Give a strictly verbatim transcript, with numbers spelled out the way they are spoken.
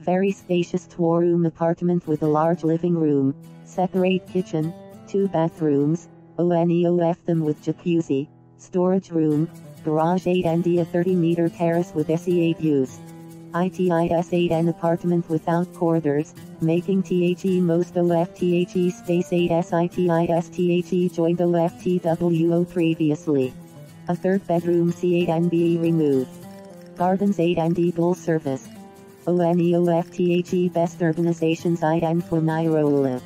very spacious two-room apartment with a large living room, separate kitchen, two bathrooms, O N E O F them with jacuzzi, storage room, garage eight and a thirty meter terrace with S E A views. It's eight an apartment without quarters, making the most of the space eight as it's joined O F T W O previously. A third bedroom C eight and be removed. Gardens eight and a full service. O N E O F the best urbanizations eight and for Nairobi.